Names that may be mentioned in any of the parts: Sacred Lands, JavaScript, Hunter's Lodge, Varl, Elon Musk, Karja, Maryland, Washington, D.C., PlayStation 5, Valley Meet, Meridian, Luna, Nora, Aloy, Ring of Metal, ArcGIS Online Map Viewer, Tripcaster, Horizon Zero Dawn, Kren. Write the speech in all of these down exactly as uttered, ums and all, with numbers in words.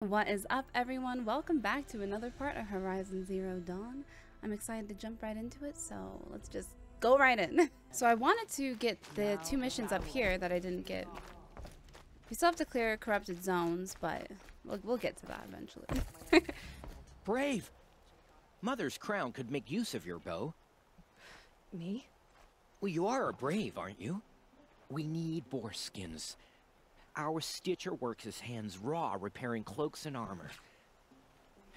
What is up, everyone? Welcome back to another part of Horizon Zero Dawn. I'm excited to jump right into it, so let's just go right in. So I wanted to get the two missions up here that I didn't get. We still have to clear corrupted zones, but we'll, we'll get to that eventually. Brave! Mother's crown could make use of your bow. Me? Well, you are a brave, aren't you? We need boar skins. Our stitcher works his hands raw, repairing cloaks and armor.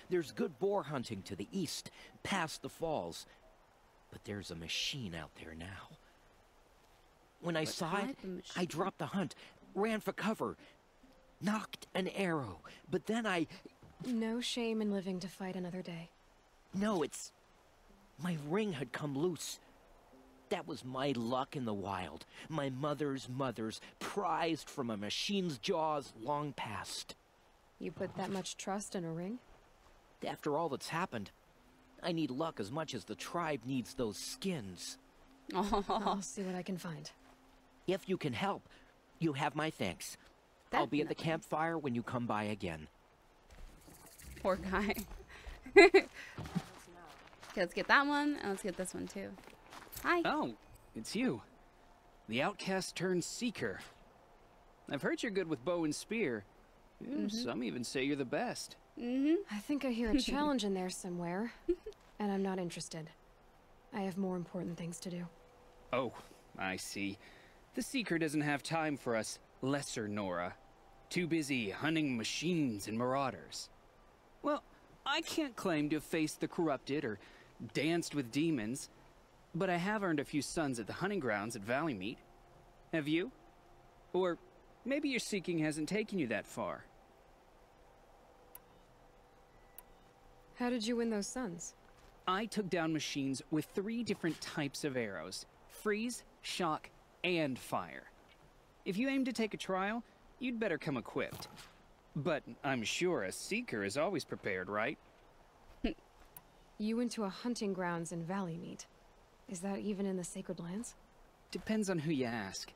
There's good boar hunting to the east, past the falls. But there's a machine out there now. When I saw it, I dropped the hunt, ran for cover, knocked an arrow, but then I... No shame in living to fight another day. No, it's... My ring had come loose. That was my luck in the wild, my mother's mother's, prized from a machine's jaws long past. You put that much trust in a ring? After all that's happened, I need luck as much as the tribe needs those skins. Oh, I'll see what I can find. If you can help, you have my thanks. That I'll be at the campfire when you come by again. Poor guy. Okay, let's get that one, and let's get this one too. Hi. Oh, it's you. The outcast turned seeker. I've heard you're good with bow and spear. Mm-hmm. Some even say you're the best. Mm-hmm. I think I hear a challenge in there somewhere, and I'm not interested. I have more important things to do. Oh, I see. The seeker doesn't have time for us, lesser Nora. Too busy hunting machines and marauders. Well, I can't claim to have faced the corrupted or danced with demons. But I have earned a few sons at the hunting grounds at Valley Meet. Have you? Or maybe your seeking hasn't taken you that far. How did you win those sons? I took down machines with three different types of arrows. Freeze, shock, and fire. If you aim to take a trial, you'd better come equipped. But I'm sure a seeker is always prepared, right? You went to a hunting grounds in Valley Meet. Is that even in the Sacred Lands? Depends on who you ask.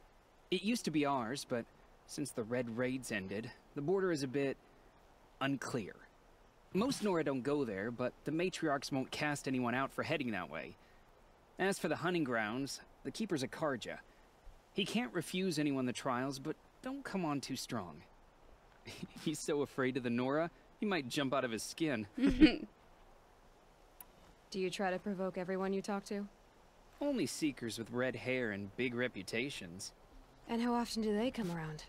It used to be ours, but since the Red Raids ended, the border is a bit... unclear. Most Nora don't go there, but the Matriarchs won't cast anyone out for heading that way. As for the hunting grounds, the Keeper's a Karja. He can't refuse anyone the trials, but don't come on too strong. He's so afraid of the Nora, he might jump out of his skin. Do you try to provoke everyone you talk to? Only seekers with red hair and big reputations. And how often do they come around?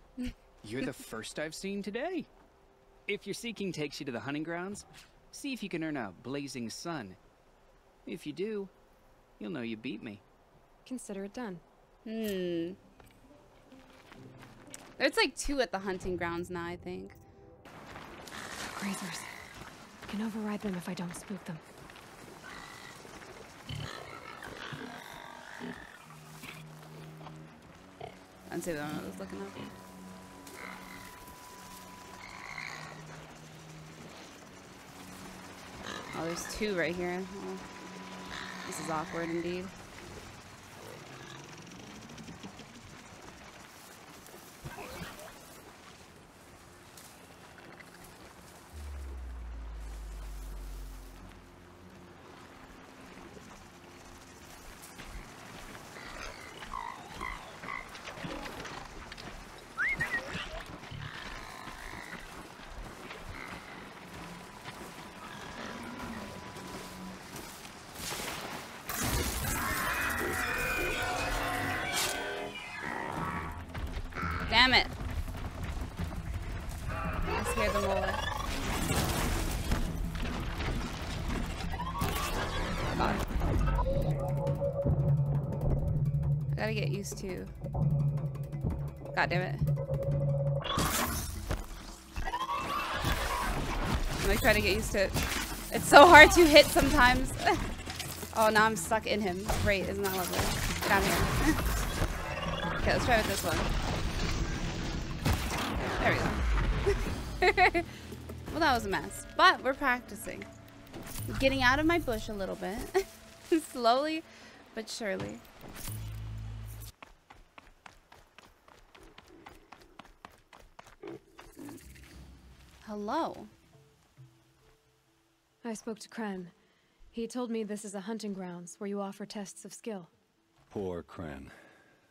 You're the first I've seen today. If your seeking takes you to the hunting grounds, see if you can earn a blazing sun. If you do, you'll know you beat me. Consider it done. Hmm. There's like two at the hunting grounds now, I think. Grazers. I can override them if I don't spook them. I didn't see the one I was looking up. Oh, there's two right here. Oh, this is awkward indeed. Damn it. I scared them all. I gotta get used to. God damn it. I'm gonna try to get used to it. It's so hard to hit sometimes. Oh, now I'm stuck in him. Great, isn't that lovely? Get out of here. Okay, let's try with this one. There we go. Well, that was a mess, but we're practicing. Getting out of my bush a little bit. Slowly, but surely. Hello. I spoke to Kren. He told me this is a hunting grounds where you offer tests of skill. Poor Kren.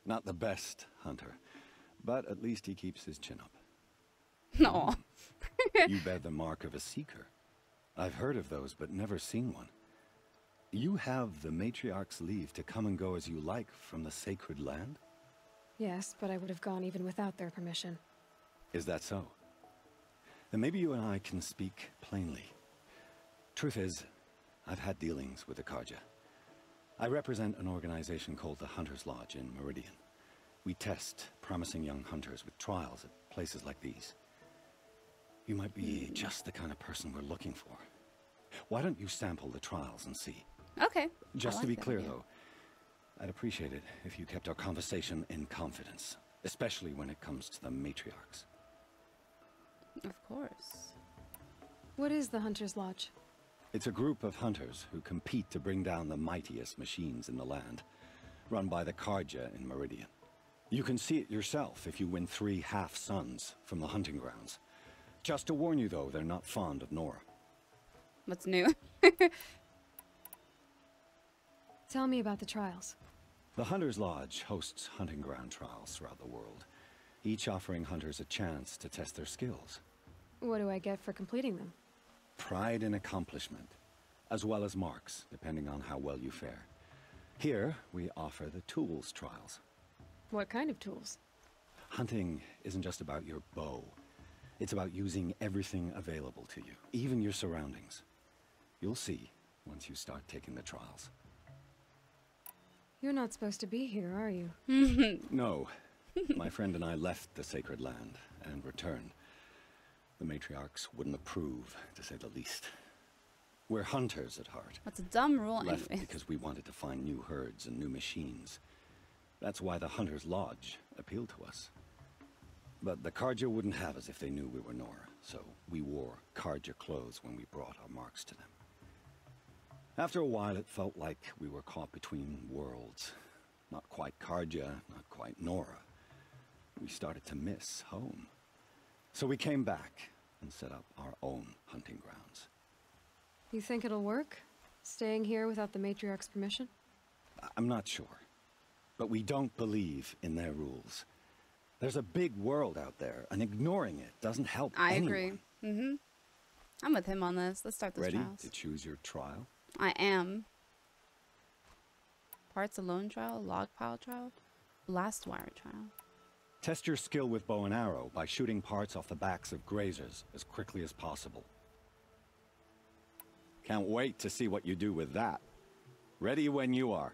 Not the best hunter. But at least he keeps his chin up. No. You bear the mark of a seeker. I've heard of those, but never seen one. You have the matriarch's leave to come and go as you like from the sacred land? Yes, but I would have gone even without their permission. Is that so? Then maybe you and I can speak plainly. Truth is, I've had dealings with the Karja. I represent an organization called the Hunter's Lodge in Meridian. We test promising young hunters with trials at places like these. You might be just the kind of person we're looking for. Why don't you sample the trials and see? Okay. Just to be clear, though, I'd appreciate it if you kept our conversation in confidence, especially when it comes to the matriarchs. Of course. What is the Hunter's Lodge? It's a group of hunters who compete to bring down the mightiest machines in the land, run by the Karja in Meridian. You can see it yourself if you win three half-suns from the hunting grounds. Just to warn you, though, they're not fond of Nora. What's new? Tell me about the trials. The Hunter's Lodge hosts hunting ground trials throughout the world, each offering hunters a chance to test their skills. What do I get for completing them? Pride and accomplishment, as well as marks, depending on how well you fare. Here, we offer the tools trials. What kind of tools? Hunting isn't just about your bow. It's about using everything available to you, even your surroundings. You'll see once you start taking the trials. You're not supposed to be here, are you? No. My friend and I left the sacred land and returned. The matriarchs wouldn't approve, to say the least. We're hunters at heart. That's a dumb rule anyway. Left because we wanted to find new herds and new machines. That's why the Hunter's Lodge appealed to us. But the Karja wouldn't have us if they knew we were Nora, so we wore Karja clothes when we brought our marks to them. After a while, it felt like we were caught between worlds. Not quite Karja, not quite Nora. We started to miss home. So we came back and set up our own hunting grounds. You think it'll work? Staying here without the matriarch's permission? I'm not sure. But we don't believe in their rules. There's a big world out there, and ignoring it doesn't help I anyone. agree. Mm-hmm. I'm with him on this. Let's start this trial. Ready to choose your trial? I am. Parts alone trial, log pile trial, blast wire trial. Test your skill with bow and arrow by shooting parts off the backs of grazers as quickly as possible. Can't wait to see what you do with that. Ready when you are.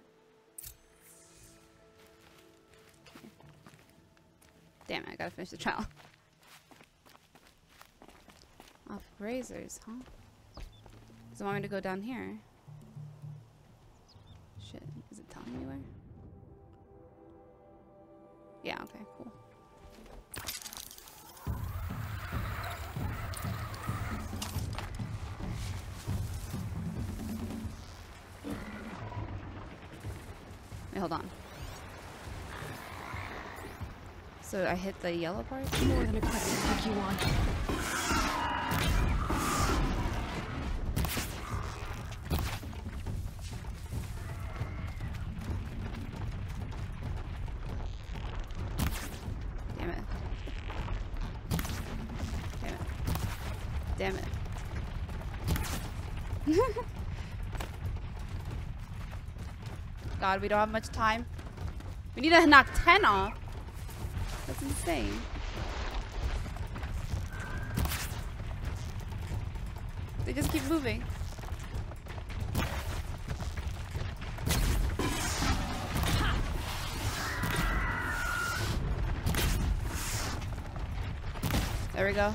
Damn it, I gotta finish the trial. Off razors, huh? Does it want me to go down here? Shit, is it telling me where? Yeah, okay, cool. Wait, hold on. So I hit the yellow part? More than a question to take you on. Damn it. Damn it. Damn it. God, we don't have much time. We need to knock ten off. That's insane. They just keep moving. There we go.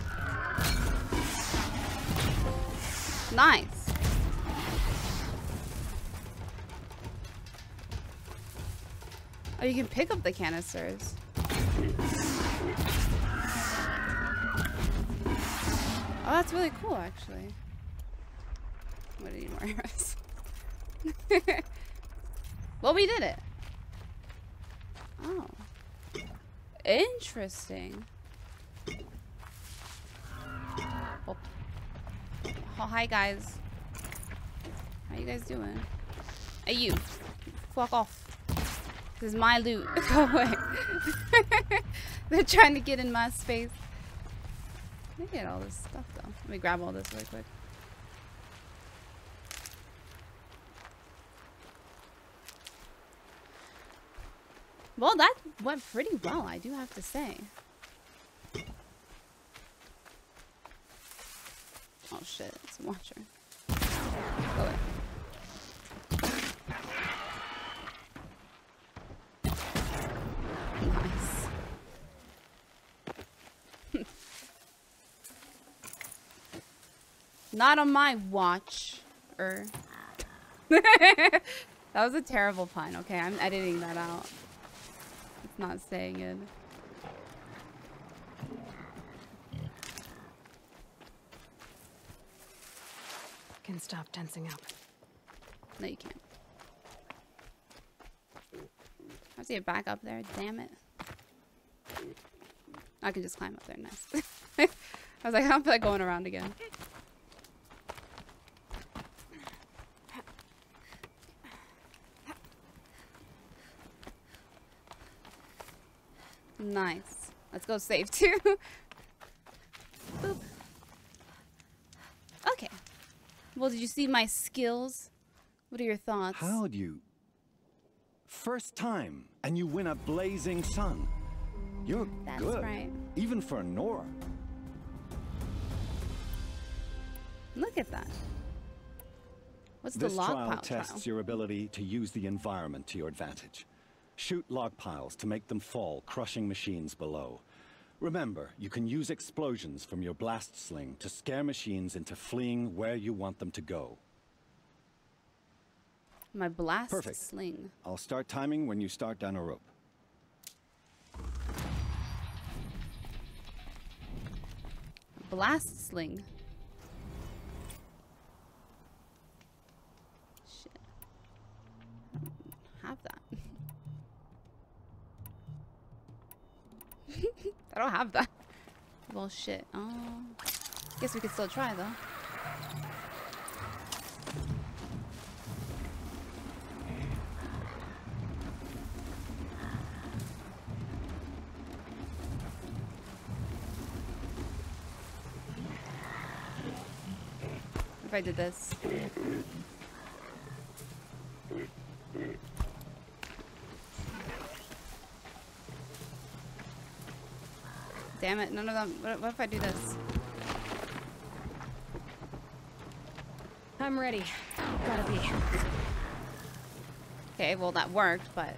Nice. Oh, you can pick up the canisters. Oh, that's really cool, actually. I'm gonna need more arrows. Well, we did it. Oh. Interesting. Oh, oh hi guys. How you guys doing? Hey you, fuck off. This is my loot. Go away. They're trying to get in my space. Let me get all this stuff though. Let me grab all this really quick. Well, that went pretty well, I do have to say. Oh shit, it's a watcher. Go away. Nice. Not on my watch. Er. That was a terrible pun. Okay, I'm editing that out. Not saying it. Can stop tensing up. No, you can't. I have to get back up there. Damn it. I can just climb up there. Nice. I was like, how about that going around again? Nice. Let's go save too. Boop. Okay. Well, did you see my skills? What are your thoughts? How'd you? First time, and you win a blazing sun. You're That's good. That's right. Even for Nora. Look at that. What's this the log trial pile tests trial? Your ability to use the environment to your advantage. Shoot log piles to make them fall, crushing machines below. Remember, you can use explosions from your blast sling to scare machines into fleeing where you want them to go. My blast Perfect. Sling. I'll start timing when you start down a rope. Blast sling. Shit. I don't have that. I don't have that. Bullshit. Oh, guess we could still try though. If I did this. Damn it, none of them. What, what if I do this? I'm ready. Gotta be. Okay, well, that worked, but.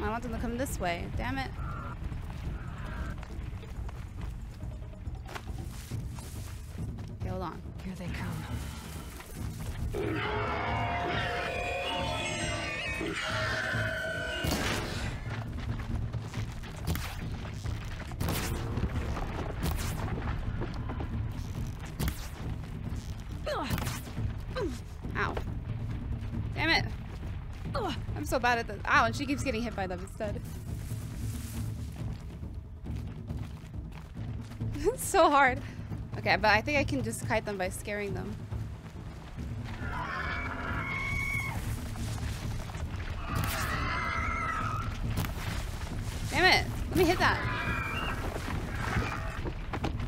I want them to come this way. Damn it. They come. Ow. Damn it. I'm so bad at this. Ow, and she keeps getting hit by them instead. It's so hard. Okay, but I think I can just kite them by scaring them. Damn it! Let me hit that.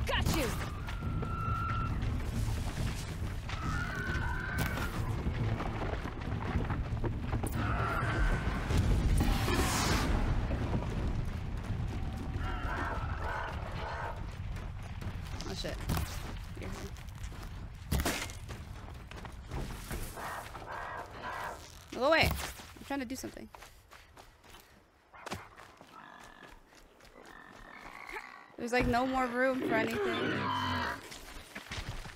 Got you. Oh shit. Go away. I'm trying to do something. There's like no more room for anything.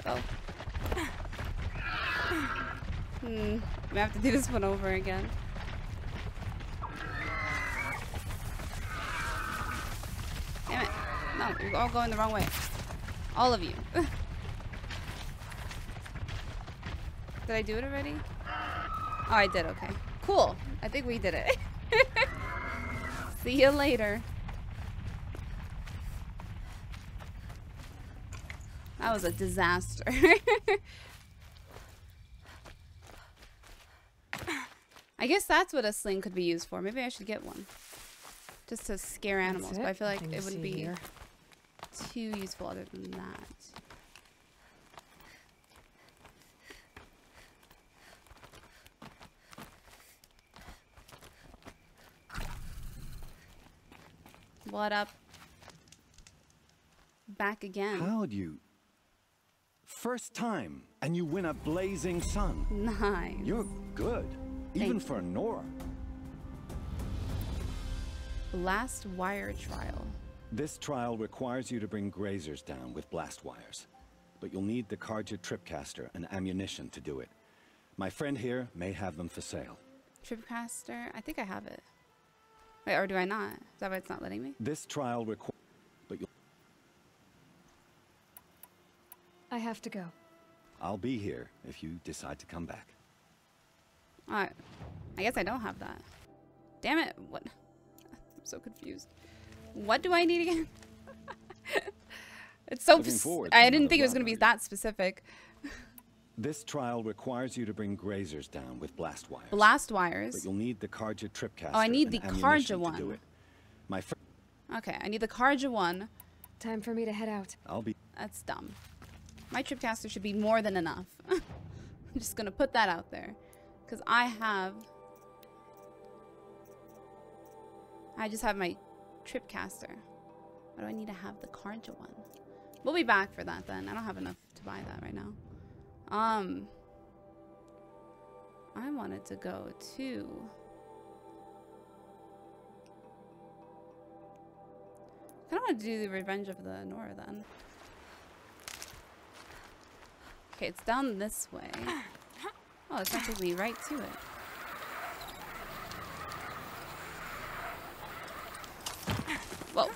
Oh. Hmm. We have to do this one over again. Damn it. No, you're all going the wrong way. All of you. Did I do it already? Oh, I did, okay. Cool. I think we did it. See you later. That was a disaster. I guess that's what a sling could be used for. Maybe I should get one. Just to scare animals. But I feel like it wouldn't be here. too useful other than that. What up? Back again. How'd you? First time, and you win a blazing sun. Nice. You're good. Thanks. Even for Nora. Blast wire trial. This trial requires you to bring grazers down with blast wires. But you'll need the Karja Tripcaster and ammunition to do it. My friend here may have them for sale. Tripcaster? I think I have it. Wait, or do I not? Is that why it's not letting me? This trial requires... But you... I have to go. I'll be here if you decide to come back. Alright. I guess I don't have that. Damn it. What? I'm so confused. What do I need again? It's so... I didn't think it was going to be that specific. This trial requires you to bring grazers down with blast wires. Blast wires. But you'll need the Karja Tripcaster. Oh, I need the Karja one. To do it. My okay, I need the Karja one. Time for me to head out. I'll be. That's dumb. My Tripcaster should be more than enough. I'm just gonna put that out there, because I have. I just have my Tripcaster. What do I need to have the Karja one? We'll be back for that then. I don't have enough to buy that right now. Um, I wanted to go to I kind of want to do the Revenge of the Nora then. Okay, it's down this way. Oh, it's actually right to it. Whoa.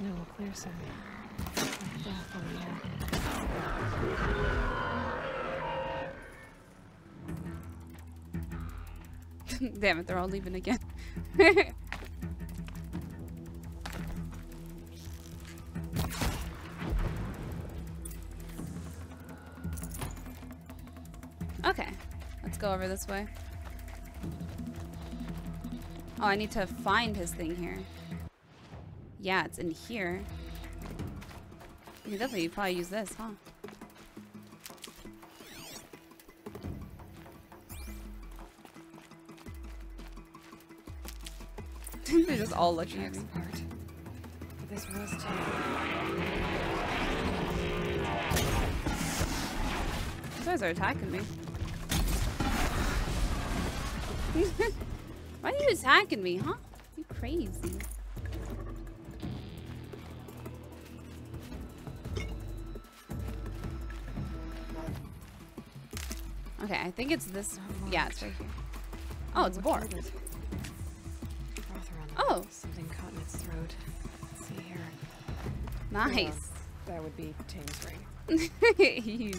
No, clear some. Damn it, they're all leaving again. Okay, let's go over this way. Oh, I need to find his thing here. Yeah, it's in here. You can definitely probably use this, huh? They're just all looking at me. This was too. These guys are attacking me. Why are you attacking me, huh? You crazy. Okay, I think it's this. Yeah, it's right here. Oh, it's a boar. Oh, something caught in its throat. Let's see here. Nice. Yeah, that would be Tame's ring.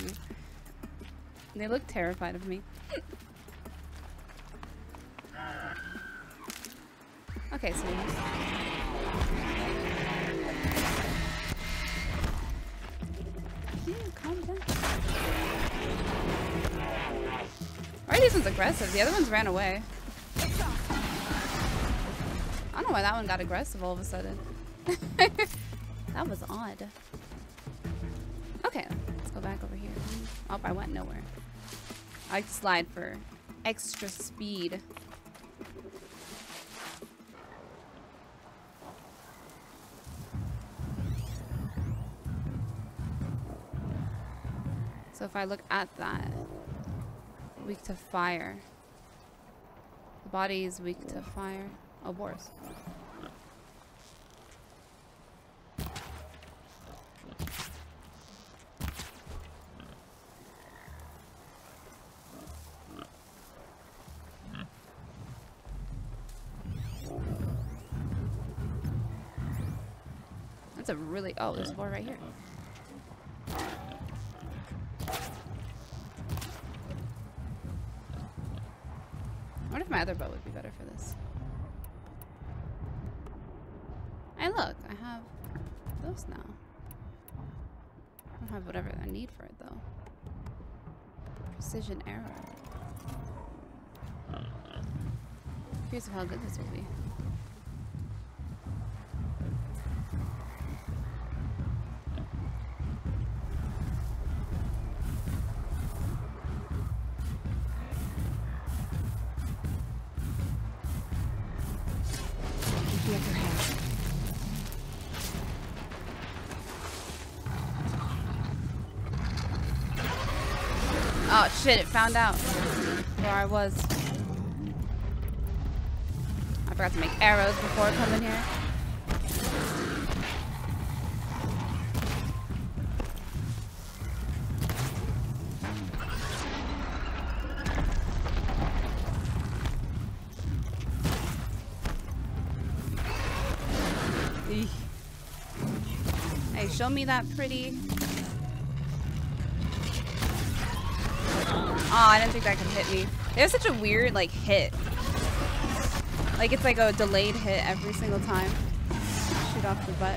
They look terrified of me. Okay, so. Yeah, calm down. Alright, this one's aggressive. The other one's ran away. I don't know why that one got aggressive all of a sudden. That was odd. Okay, let's go back over here. Oh, I went nowhere. I like to slide for extra speed. So if I look at that... Weak to fire. The body is weak to fire. Oh, boars. That's a really... Oh, there's more right here. I wonder if my other bow would be better for this. Hey, look. I have those now. I don't have whatever I need for it, though. Precision arrow. Curious of how good this will be. Oh shit, it found out where I was. I forgot to make arrows before coming here. Hey, show me that pretty. Oh, I didn't think that could hit me. They have such a weird, like, hit. Like, it's like a delayed hit every single time. Shoot off the butt.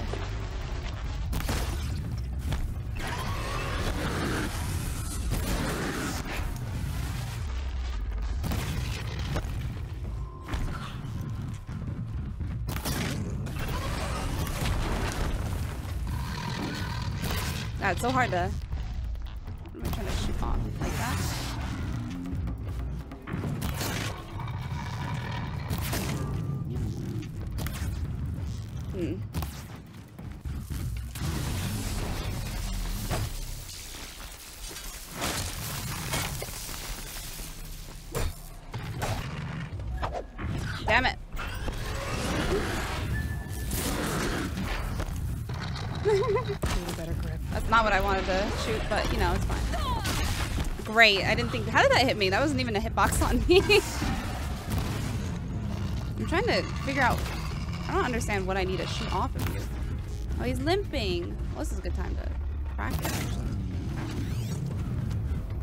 That's so hard to... I'm trying to shoot off like that. Hmm. Damn it. Better grip. That's not what I wanted to shoot, but you know, it's fine. Great. I didn't think. How did that hit me? That wasn't even a hitbox on me. I'm trying to figure out. I don't understand what I need to shoot off of you. Oh, he's limping. Well, this is a good time to practice, actually.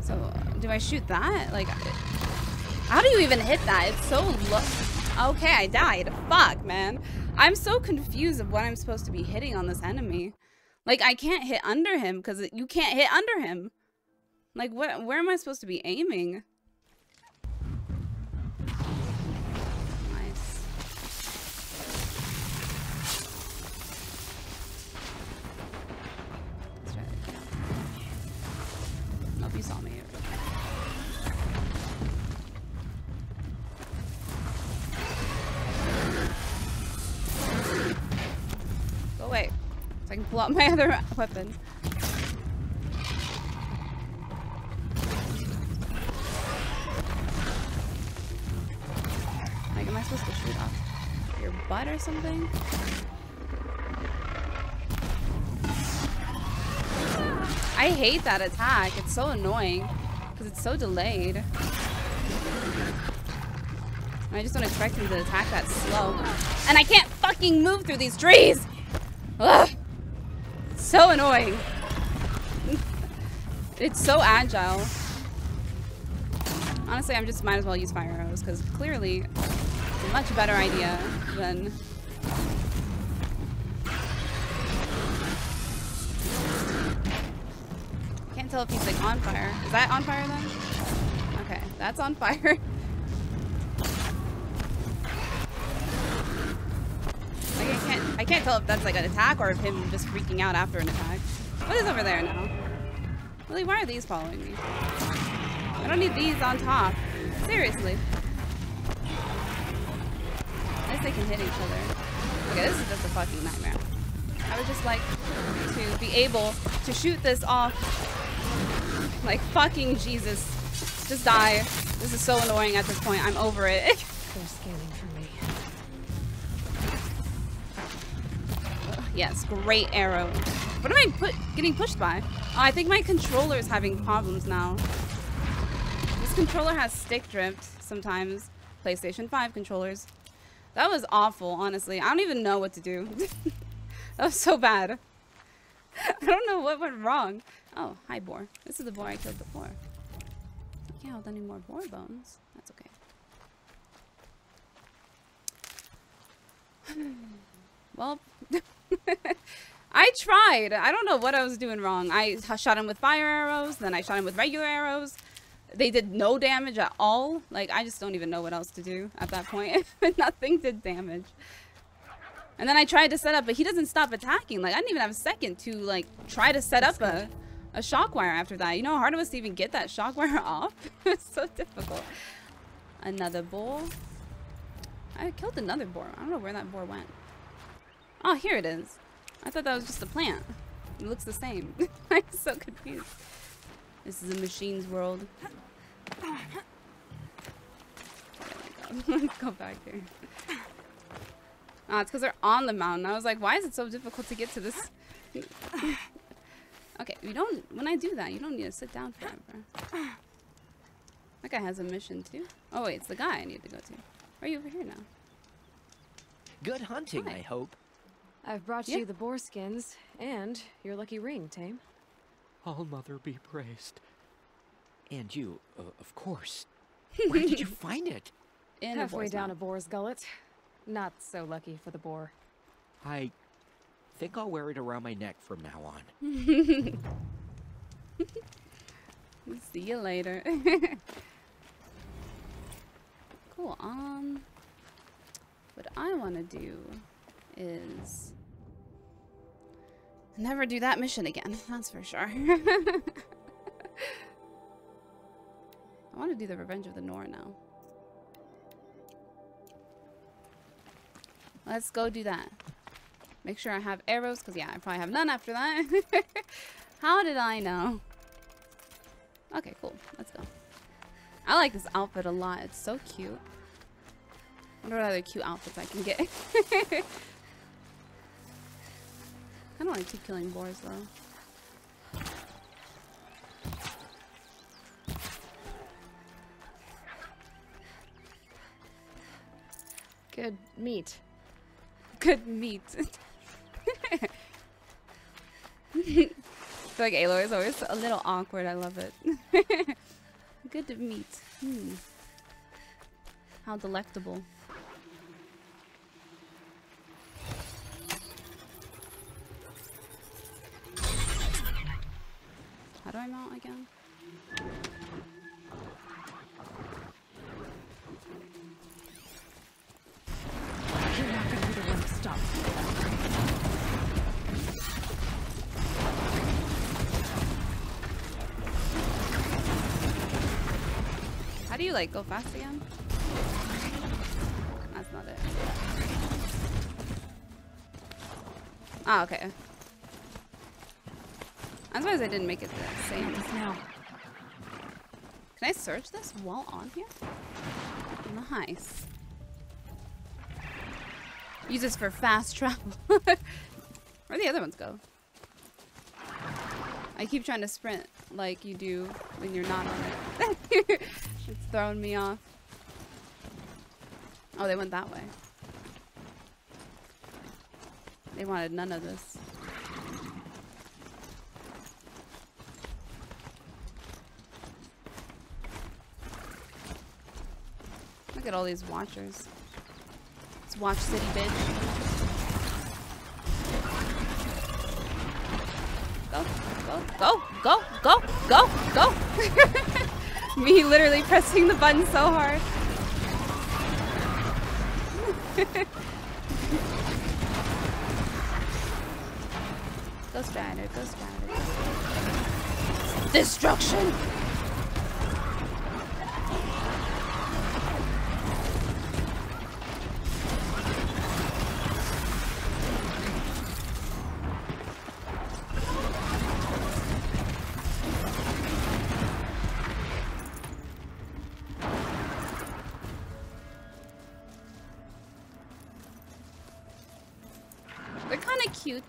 So, uh, do I shoot that? Like, how do you even hit that? It's so low. Okay, I died. Fuck, man. I'm so confused of what I'm supposed to be hitting on this enemy. Like, I can't hit under him because you can't hit under him. Like, what? Where am I supposed to be aiming? You saw me. Go away. So I can pull out my other weapon. Like, am I supposed to shoot off your butt or something? I hate that attack. It's so annoying because it's so delayed. I just don't expect him to attack that slow. And I can't fucking move through these trees! Ugh! So annoying. It's so agile. Honestly, I'm just might as well use fire arrows because clearly it's a much better idea than... Tell if he's like on fire. Is that on fire then? Okay, that's on fire. Like, I can't I can't tell if that's like an attack or if him just freaking out after an attack. What is over there now? Really, why are these following me? I don't need these on top. Seriously. At least they can hit each other. Okay, this is just a fucking nightmare. I would just like to be able to shoot this off. Like, fucking Jesus. Just die. This is so annoying at this point. I'm over it. They're scanning for me. Uh, yes, great arrow. What am I put getting pushed by? Oh, I think my controller is having problems now. This controller has stick drift sometimes. PlayStation five controllers. That was awful, honestly. I don't even know what to do. That was so bad. I don't know what went wrong. Oh, hi, boar. This is the boar I killed before. I can't hold any more boar bones. That's okay. Well, I tried. I don't know what I was doing wrong. I shot him with fire arrows, then I shot him with regular arrows. They did no damage at all. Like, I just don't even know what else to do at that point. Nothing did damage. And then I tried to set up, but he doesn't stop attacking. Like, I didn't even have a second to, like, try to set up a, a shockwire after that. You know how hard it was to even get that shockwire off? It was so difficult. Another boar. I killed another boar. I don't know where that boar went. Oh, here it is. I thought that was just a plant. It looks the same. I'm so confused. This is a machine's world. Oh my God. Let's go back there. Oh, it's because they're on the mountain. I was like, why is it so difficult to get to this? Okay, you don't. When I do that, you don't need to sit down forever. That guy has a mission too. Oh wait, it's the guy I need to go to. Are you over here now? Good hunting, Hi. I hope. I've brought yeah. you the boar skins and your lucky ring, Tame. All mother be praised. And you, uh, of course. Where did you find it? In Halfway a down mouth. a boar's gullet. Not so lucky for the boar. I think I'll wear it around my neck from now on. We'll see you later. Cool. Um, what I want to do is never do that mission again. That's for sure. I want to do the Revenge of the Nor now. Let's go do that. Make sure I have arrows, because yeah, I probably have none after that. How did I know? Okay, cool. Let's go. I like this outfit a lot. It's so cute. I wonder what other cute outfits I can get. I don't want to keep killing boars, though. Good meat. Good meat. I feel like Aloy is always a little awkward. I love it. Good meat. Hmm. How delectable. How do I mount again? You're not going to be the one to stop me. How do you like go fast again? That's not it. Ah, okay. I'm surprised I didn't make it the same as now. Can I search this while on here? Nice. Use this for fast travel. Where'd the other ones go? I keep trying to sprint like you do when you're not on it. It's throwing me off. Oh, they went that way. They wanted none of this. Look at all these watchers. It's Watch City, bitch. Go, go, go, go, go, go, go! Me literally pressing the button so hard. Go Strider, go Strider. Destruction!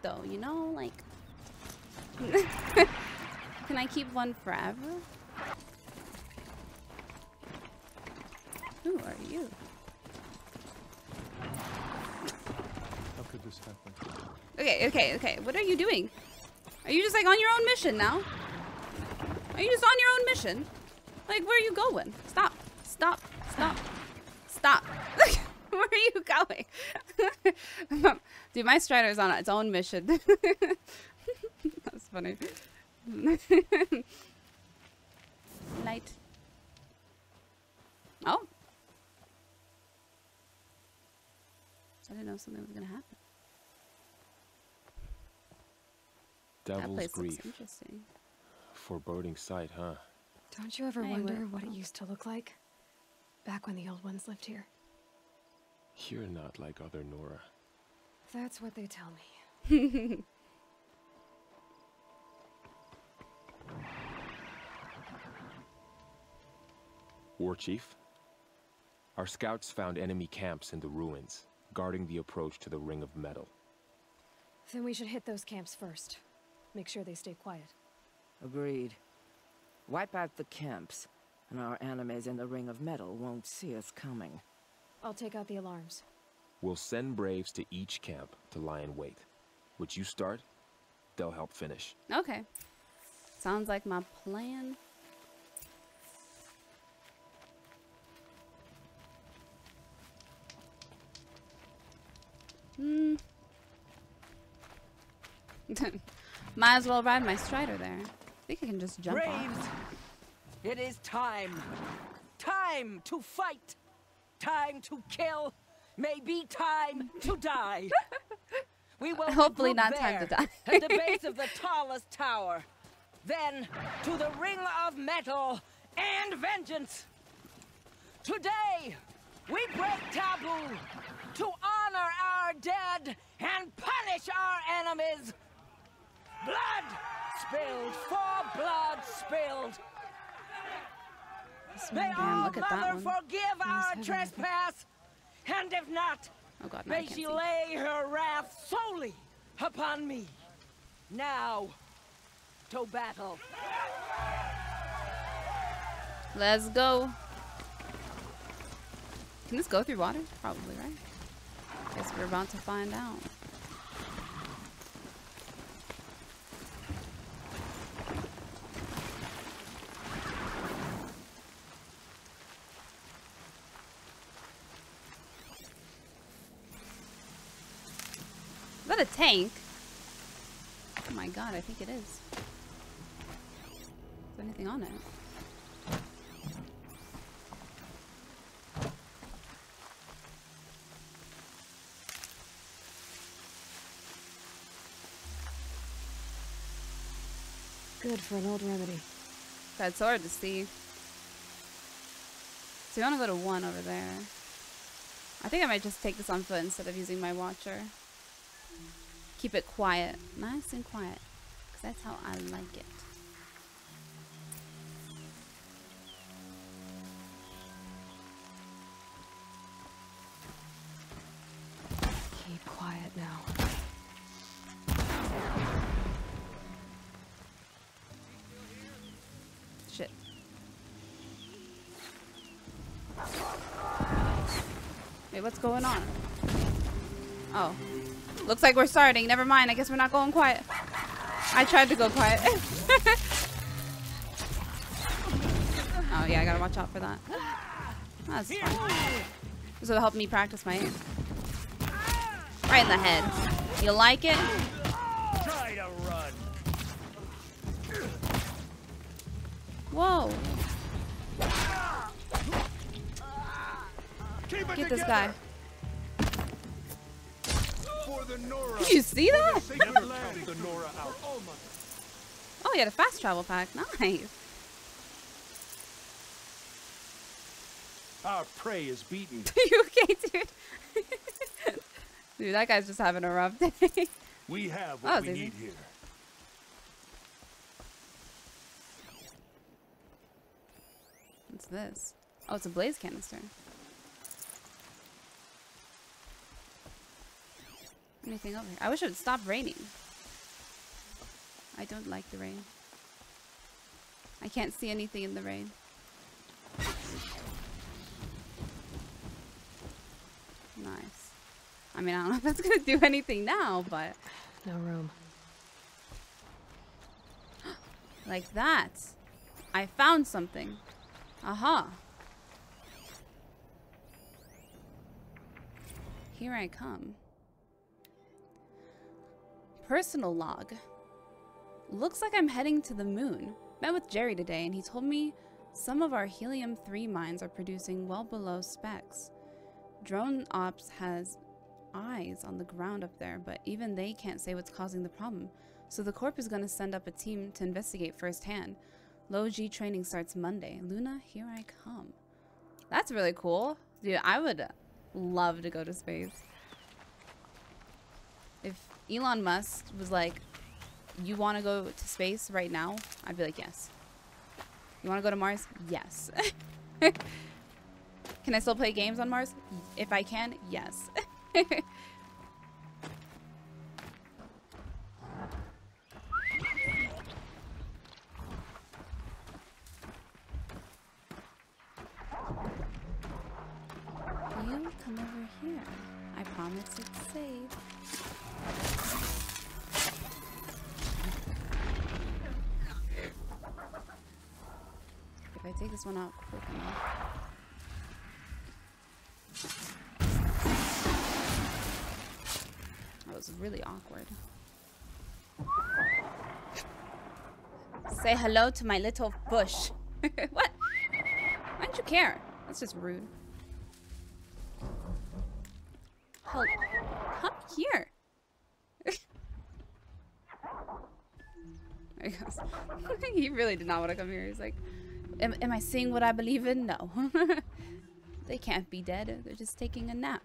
Though, you know, like, can I keep one forever? Who are you? How could the disrespectful. Okay, okay, okay. What are you doing? Are you just like on your own mission now? Are you just on your own mission? Like, where are you going? Stop. Stop. Stop. Stop. Where are you going? Dude, my Strider's on its own mission. That's funny. Light. Oh. I didn't know something was gonna happen. Devil's Grief. Interesting. Foreboding sight, huh? Don't you ever I wonder will. what it used to look like? Back when the old ones lived here. You're not like other Nora. That's what they tell me. War Chief? Our scouts found enemy camps in the ruins, guarding the approach to the Ring of Metal. Then we should hit those camps first. Make sure they stay quiet. Agreed. Wipe out the camps, and our enemies in the Ring of Metal won't see us coming. I'll take out the alarms. We'll send Braves to each camp to lie in wait. Would you start? They'll help finish. Okay. Sounds like my plan. Hmm. Might as well ride my Strider there. I think I can just jump Braves. off. It is time. Time to fight. Time to kill. Maybe time to die. We will hopefully not time to die. At the base of the tallest tower. Then to the Ring of Metal and vengeance. Today we break taboo to honor our dead and punish our enemies. Blood spilled for blood spilled. May all Mother forgive our trespass, and if not, oh God, no, may she see. lay her wrath solely upon me. Now, to battle. Let's go. Can this go through water? Probably, right? Guess we're about to find out. A tank. Oh my god, I think it is. Is there anything on it? Good for an old remedy. That's hard to see. So you want to go to one over there. I think I might just take this on foot instead of using my watcher. Keep it quiet, nice and quiet, because that's how I like it. Keep quiet now. Shit. Wait, what's going on? Oh. Looks like we're starting. Never mind. I guess we're not going quiet. I tried to go quiet. Oh, yeah. I gotta watch out for that. That's fine. This will help me practice my aim. Right in the head. You like it? Try to run. Whoa. Get this guy. Did you see that? Oh, he had a fast travel pack. Nice. Our prey is beaten. You okay, dude? Dude, that guy's just having a rough day. We have what oh, we easy. need here. What's this? Oh, it's a blaze canister. Anything over here? I wish it would stop raining. I don't like the rain. I can't see anything in the rain. Nice. I mean, I don't know if that's gonna do anything now, but no room. Like that. I found something. Aha. Uh-huh. Here I come. Personal log. Looks like I'm heading to the moon. Met with Jerry today and he told me some of our helium three mines are producing well below specs. Drone Ops has eyes on the ground up there, but even they can't say what's causing the problem. So the Corp is going to send up a team to investigate firsthand. Low G training starts Monday. Luna, here I come. That's really cool. Dude, I would love to go to space. If Elon Musk was like, you want to go to space right now? I'd be like, yes. You want to go to Mars? Yes. Can I still play games on Mars? If I can, yes. You come over here. I promise it's safe. If I take this one out quick enough. That was really awkward. Say hello to my little bush. What? Why don't you care? That's just rude. Help. Come here. There he goes. He really did not want to come here. He's like, am, am I seeing what I believe in? No. They can't be dead. They're just taking a nap.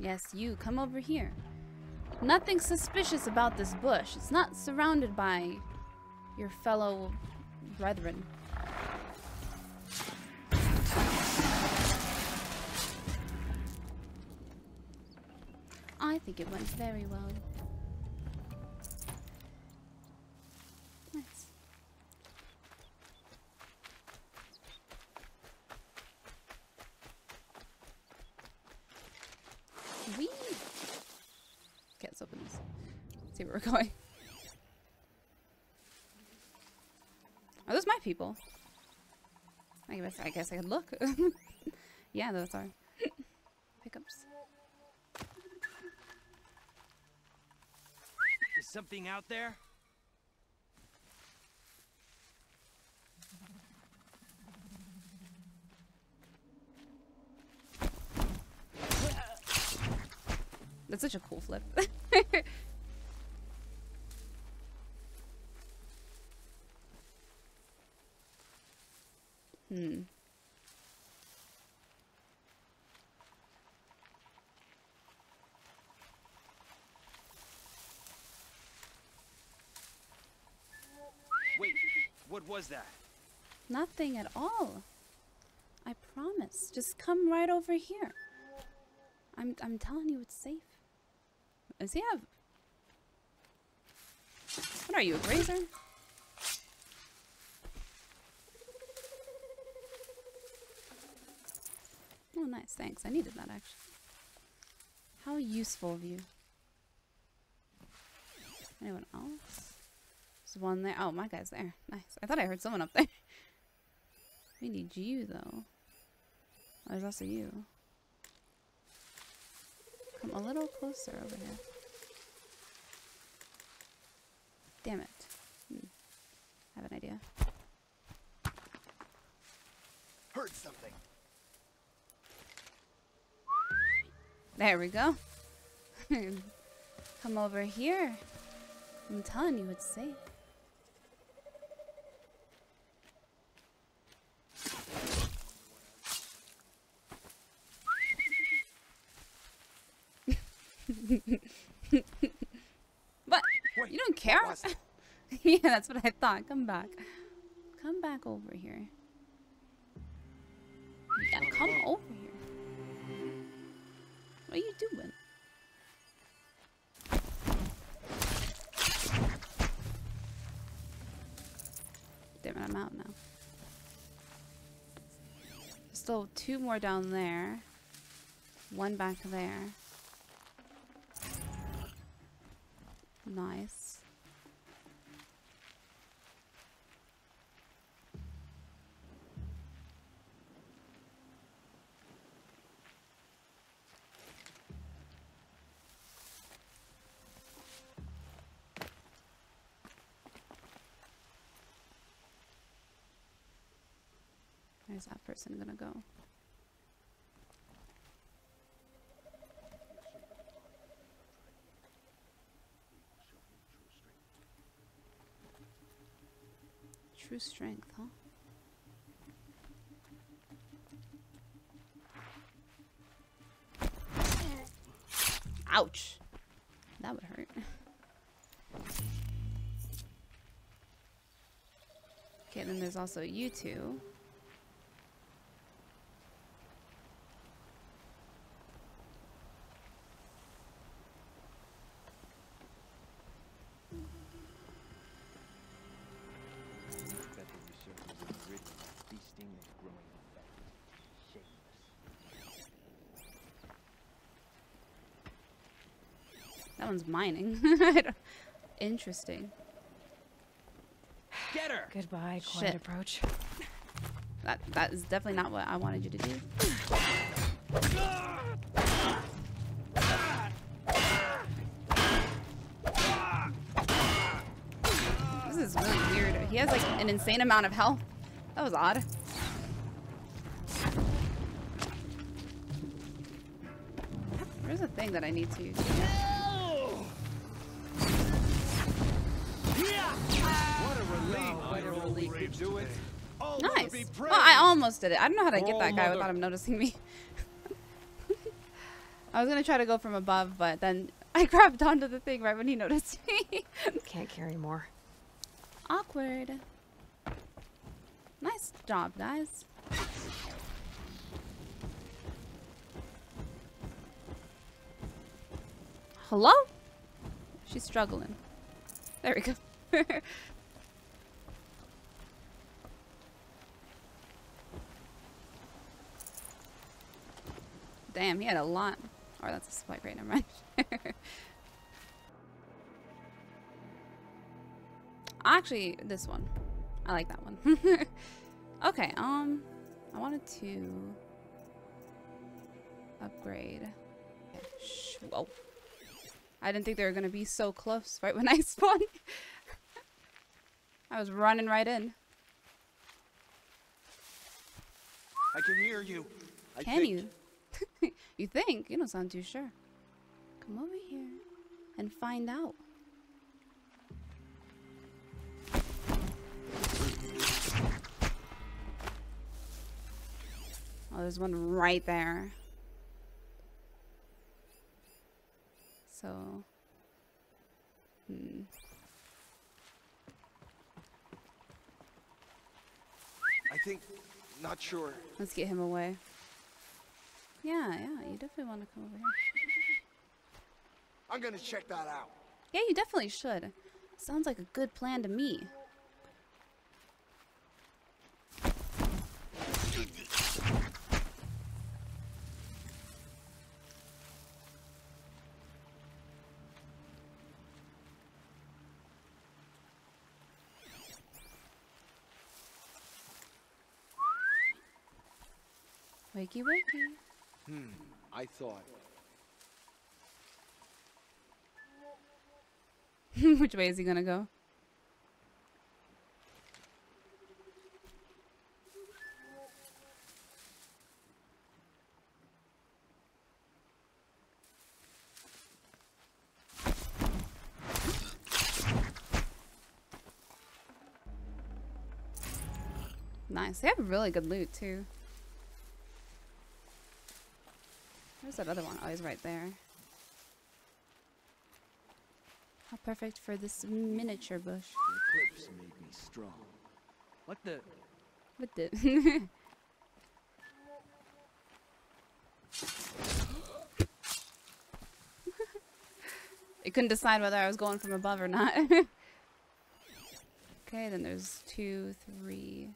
Yes, you. Come over here. Nothing suspicious about this bush. It's not surrounded by your fellow brethren. I think it went very well. Nice. See where we're going. Are those my people? I guess I guess I could look. Yeah, those are pickups. Is something out there? That's such a cool flip. Hmm. Wait, what was that? Nothing at all. I promise. Just come right over here. I'm I'm telling you it's safe. Does he have? What are you, a razor? Oh, nice. Thanks. I needed that, actually. How useful of you. Anyone else? There's one there. Oh, my guy's there. Nice. I thought I heard someone up there. We need you, though. Oh, there's also you. Come a little closer over here. Damn it. Hmm. I have an idea. Heard something. There we go. Come over here. I'm telling you it's safe. But wait, you don't care? Yeah, that's what I thought. Come back. Come back over here. Yeah, come over here. What are you doing? Damn it, I'm out now. Still two more down there. One back there. Nice. Where's that person gonna go? True strength, huh? Ouch! That would hurt. Okay, then there's also you two. Mining. Interesting. Get her. Goodbye, quiet approach. That that is definitely not what I wanted you to do. This is really weird. He has like an insane amount of health. That was odd. There's a thing that I need to use. Nice. Well, I almost did it. I don't know how to get that guy without him noticing me. I was gonna try to go from above, but then I grabbed onto the thing right when he noticed me. Can't carry more. Awkward. Nice job, guys. Hello? She's struggling. There we go. Damn, he had a lot. Oh, that's a spike right now, right? Actually, this one. I like that one. Okay, um, I wanted to upgrade. Whoa. I didn't think they were going to be so close right when I spawned. I was running right in. I can hear you. I can think. you? You think? You don't sound too sure. Come over here and find out. Oh, there's one right there. So... Hmm. I think... Not sure. Let's get him away. Yeah, yeah, you definitely want to come over here. I'm gonna check that out. Yeah, you definitely should. Sounds like a good plan to me. Wakey, wakey. Hmm, I thought. Which way is he gonna go? Nice. They have really good loot too. Where's that other one? Oh, he's right there. How perfect for this miniature bush. The eclipse made me strong. What the? What the? I couldn't decide whether I was going from above or not. Okay, then there's two, three.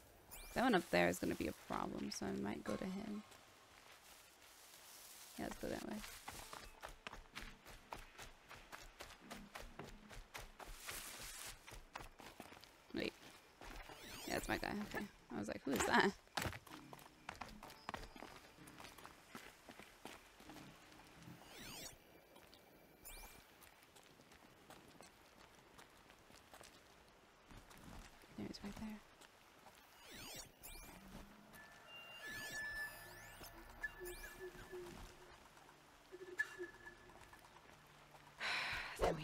That one up there is going to be a problem, so I might go to him. Yeah, let's go that way. Wait. Yeah, that's my guy. Okay. I was like, who is that? There, it's right there.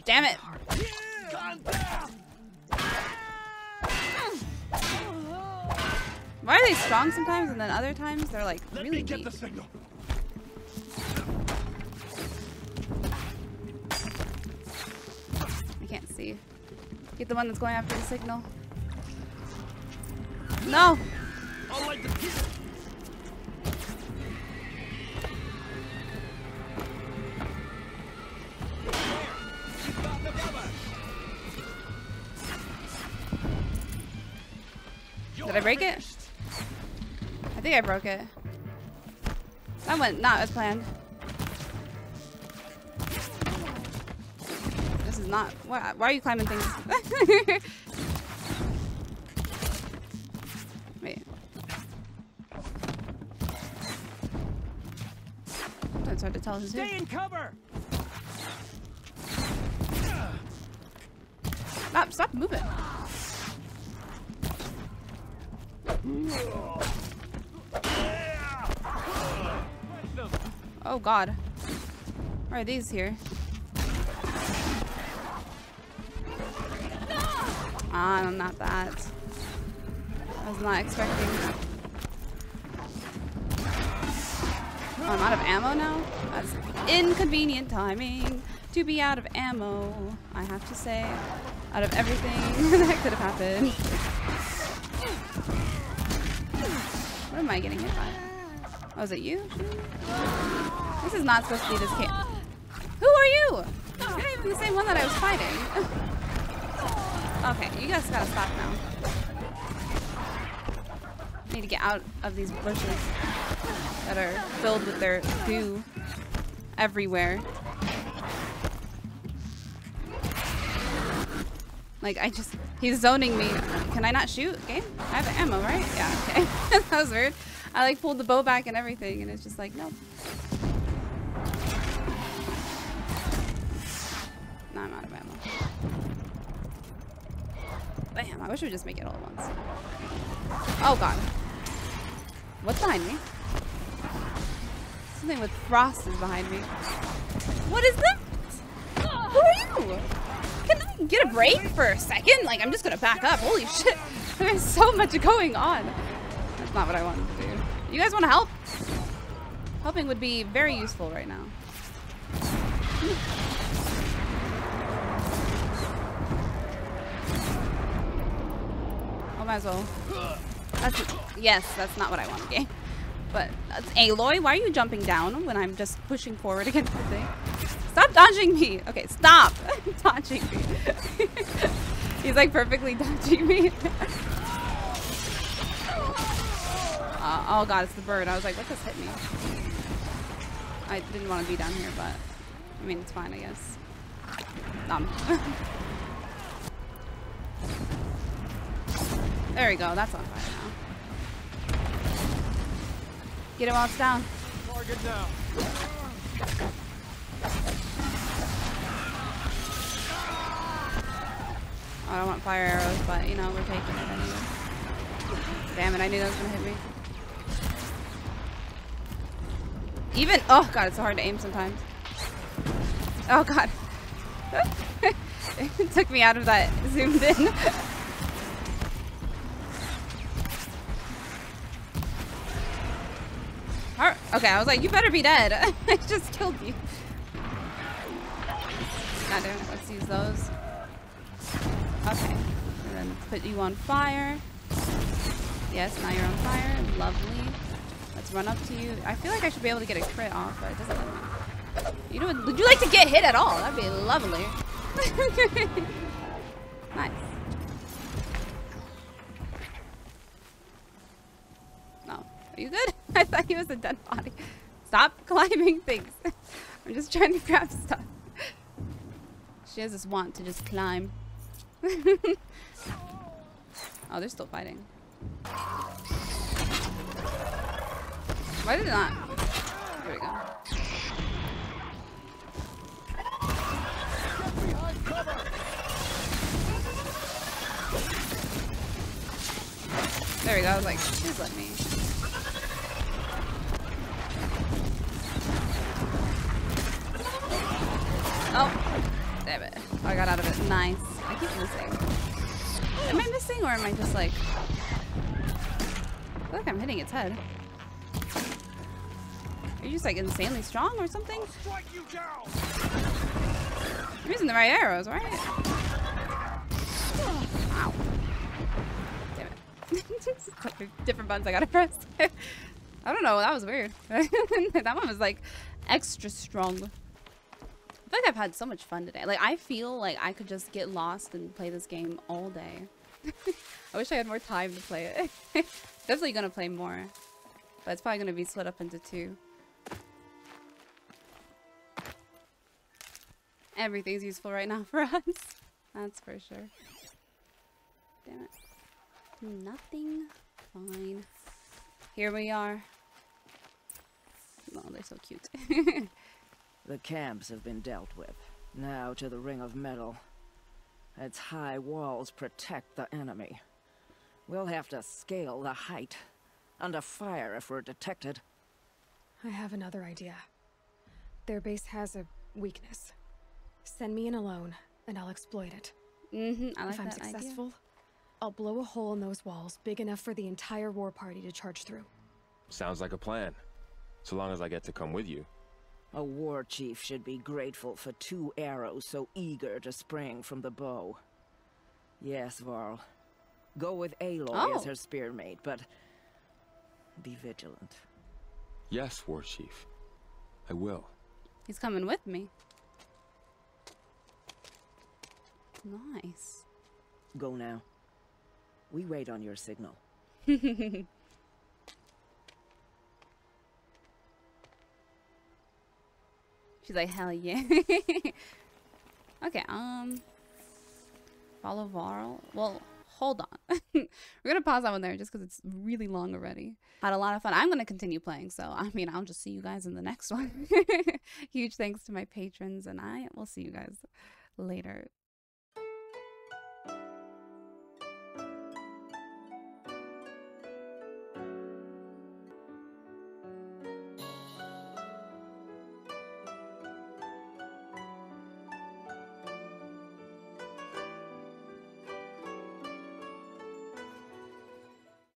Damn it! Why are they strong sometimes and then other times they're like really Let me get weak. The signal. I can't see. Get the one that's going after the signal. No! Did I break it? I think I broke it. That went not as planned. This is not. Why, why are you climbing things? Wait. That's hard to tell who's who. Stay in cover. Stop! Stop moving. Oh god. Why are these here? Ah, no! Oh, not that. I was not expecting that. Oh, I'm out of ammo now? That's inconvenient timing to be out of ammo, I have to say. Out of everything that could have happened. What am I getting hit by? Oh, is it you? This is not supposed to be this camp. Who are you? You're not even the same one that I was fighting. Okay, you guys gotta stop now. I need to get out of these bushes that are filled with their goo everywhere. Like, I just... He's zoning me. Can I not shoot? Okay. I have ammo, right? Yeah, okay. That was weird. I, like, pulled the bow back and everything, and it's just like, nope. Now I'm out of ammo. Bam. I wish we'd just make it all at once. Oh, God. What's behind me? Something with frost is behind me. What is that? Who are you? Can I get a break for a second? Like, I'm just gonna back up. Holy shit. There's so much going on. That's not what I wanted to do. You guys want to help? Helping would be very useful right now. Oh, might as well. That's yes, that's not what I want, okay? But that's Aloy, why are you jumping down when I'm just pushing forward against the thing? Stop dodging me! Okay, stop dodging me. He's like perfectly dodging me. uh, oh god, it's the bird. I was like, what just hit me? I didn't want to be down here, but I mean, it's fine, I guess. Nom. There we go, that's on fire now. Get him while it's down. Target down. I don't want fire arrows, but you know, we're taking it anyway. Damn it, I knew that was gonna hit me. Even- oh god, it's so hard to aim sometimes. Oh god. It took me out of that zoomed in. Okay, I was like, you better be dead. I just killed you. Not doing it. Let's use those. Okay. And then put you on fire. Yes, now you're on fire. Lovely. Let's run up to you. I feel like I should be able to get a crit off, but it doesn't let me. You don't, would you like to get hit at all? That'd be lovely. Nice. No. Are you good? I thought he was a dead body. Stop climbing things. I'm just trying to grab stuff. She has this want to just climb. Oh, they're still fighting. Why did it not? There we go. There we go. I was like, please let me. Oh, damn it. Oh, I got out of it. Nice. I keep missing. Am I missing or am I just like... I feel like I'm hitting its head. Are you just like insanely strong or something? You You're using the right arrows, right? Oh, ow. Damn it. Just like different buttons I gotta press. I don't know, that was weird. That one was like extra strong. I feel like I've had so much fun today. Like I feel like I could just get lost and play this game all day. I wish I had more time to play it. Definitely gonna play more. But it's probably gonna be split up into two. Everything's useful right now for us. That's for sure. Damn it. Nothing. Fine. Here we are. Oh, they're so cute. The camps have been dealt with. Now to the Ring of Metal. Its high walls protect the enemy. We'll have to scale the height. Under fire if we're detected. I have another idea. Their base has a weakness. Send me in alone, and I'll exploit it. Mm-hmm. I like that idea. If I'm successful, I'll blow a hole in those walls big enough for the entire war party to charge through. Sounds like a plan. So long as I get to come with you. A war chief should be grateful for two arrows so eager to spring from the bow. Yes, Varl. Go with Aloy oh. as her spearmate, but be vigilant. Yes, war chief. I will. He's coming with me. Nice. Go now. We wait on your signal. She's like, hell yeah. Okay, um... follow Varl? Well, hold on. We're gonna pause that one there just because it's really long already. Had a lot of fun. I'm gonna continue playing, so I mean, I'll just see you guys in the next one. Huge thanks to my patrons, and I will see you guys later.